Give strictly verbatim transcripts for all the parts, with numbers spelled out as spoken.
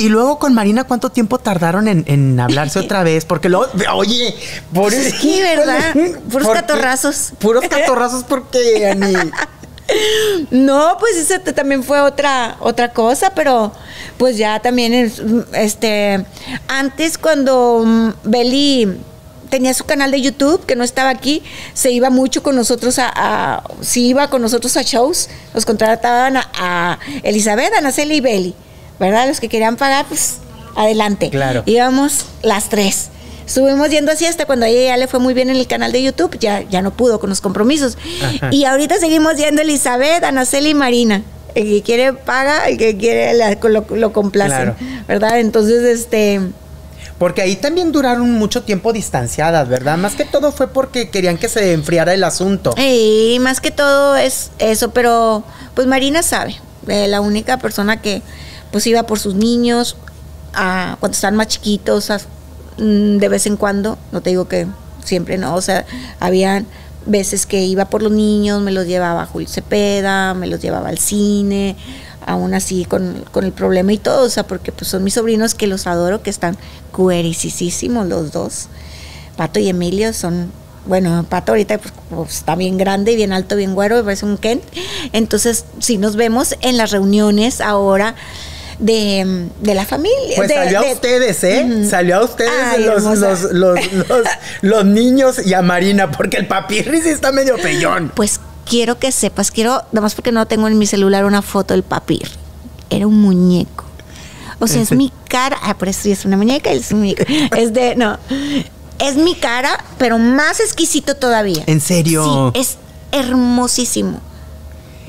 Y luego con Marina, ¿cuánto tiempo tardaron en, en hablarse otra vez? Porque luego, oye, por eso. Sí, ¿verdad? Puros catorrazos. Puros catorrazos, ¿por qué, Ani? No, pues esa también fue otra, otra cosa, pero pues ya también, este, antes cuando Beli tenía su canal de YouTube, que no estaba aquí, se iba mucho con nosotros a, a se iba con nosotros a shows, nos contrataban a, a Elizabeth, Anaceli y Beli, ¿verdad? Los que querían pagar, pues adelante. Claro. Íbamos las tres. Estuvimos yendo así hasta cuando a ella ya le fue muy bien en el canal de YouTube, ya, ya no pudo con los compromisos. Ajá. Y ahorita seguimos yendo Elizabeth, Anaceli y Marina. El que quiere paga, el que quiere la, lo, lo complace, claro, ¿verdad? Entonces, este... porque ahí también duraron mucho tiempo distanciadas, ¿verdad? Más que todo fue porque querían que se enfriara el asunto. Sí, más que todo es eso, pero pues Marina sabe, eh, la única persona que pues iba por sus niños, a, cuando estaban más chiquitos, a, de vez en cuando, no te digo que siempre, no, o sea, habían veces que iba por los niños, me los llevaba a Julio Cepeda, me los llevaba al cine, aún así con, con el problema y todo, o sea, porque pues son mis sobrinos que los adoro, que están cuericísimos los dos, Pato y Emilio son, bueno, Pato ahorita pues, pues, está bien grande, bien alto, bien güero, me parece un Ken, entonces sí nos vemos en las reuniones ahora, De, de la familia. Pues de, salió de, a ustedes, ¿eh? Uh-huh. Salió a ustedes. Ay, los, los, los, los, los niños y a Marina, porque el papirri sí está medio pellón. Pues quiero que sepas, quiero, además porque no tengo en mi celular una foto del papirri. Era un muñeco. O sea, es mi cara. Ah, pero esto ya es una muñeca, es un muñeco. Es de, no. Es mi cara, pero más exquisito todavía. ¿En serio? Sí, es hermosísimo.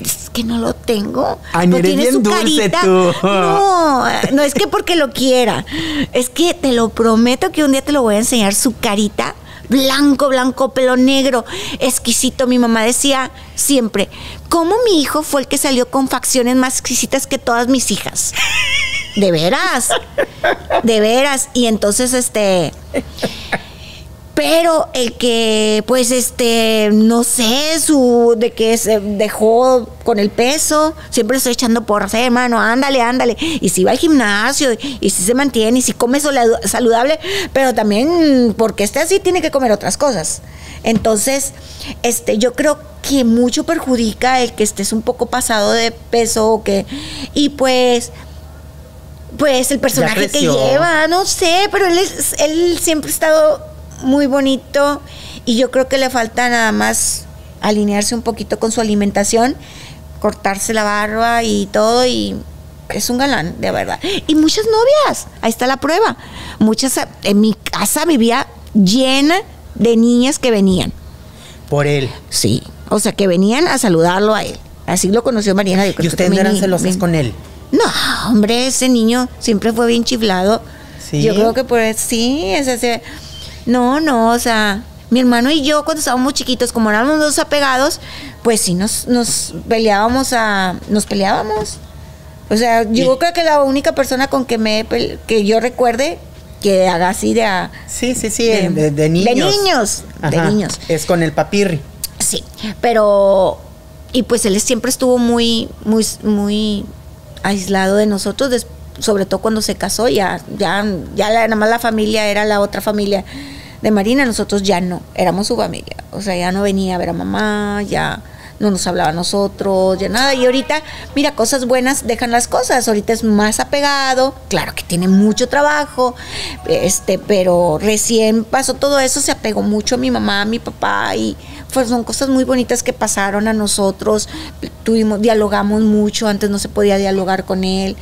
Es que no lo tengo. Ay, no tiene bien su dulce carita. Tú. No, no es que porque lo quiera. Es que te lo prometo que un día te lo voy a enseñar su carita. Blanco, blanco, pelo negro, exquisito. Mi mamá decía siempre, ¿cómo mi hijo fue el que salió con facciones más exquisitas que todas mis hijas? De veras. De veras. Y entonces, este... pero el que, pues, este, no sé, su, de que se dejó con el peso, siempre estoy echando porras, eh, hermano, ándale, ándale. Y si va al gimnasio, y, y si se mantiene, y si come saludable, pero también, porque está así, tiene que comer otras cosas. Entonces, este, yo creo que mucho perjudica el que estés un poco pasado de peso, o que, y pues... pues el personaje que lleva, no sé, pero él, es, él siempre ha estado... muy bonito, y yo creo que le falta nada más alinearse un poquito con su alimentación, cortarse la barba y todo, y es un galán, de verdad. Y muchas novias, ahí está la prueba. Muchas, en mi casa vivía llena de niñas que venían. ¿Por él? Sí, o sea, que venían a saludarlo a él. Así lo conoció Mariana. ¿Y ustedes no eran celosas con él? No, hombre, ese niño siempre fue bien chiflado. ¿Sí? Yo creo que por él, sí, es ese... no, no, o sea, mi hermano y yo cuando estábamos chiquitos, como éramos dos apegados, pues sí nos, nos peleábamos a, nos peleábamos. O sea, yo sí. creo que la única persona con que me que yo recuerde que haga así de a, sí, sí, sí, de, de, de niños. De niños, ajá, de niños. Es con el papirri. Sí, pero y pues él siempre estuvo muy, muy, muy aislado de nosotros después. Sobre todo cuando se casó, ya, ya, ya la, nada más la familia era la otra familia de Marina, nosotros ya no, éramos su familia, o sea, ya no venía a ver a mamá, ya no nos hablaba a nosotros, ya nada, y ahorita, mira, cosas buenas dejan las cosas, ahorita es más apegado, claro que tiene mucho trabajo, este, pero recién pasó todo eso, se apegó mucho a mi mamá, a mi papá, y pues son cosas muy bonitas que pasaron a nosotros, tuvimos, dialogamos mucho, antes no se podía dialogar con él.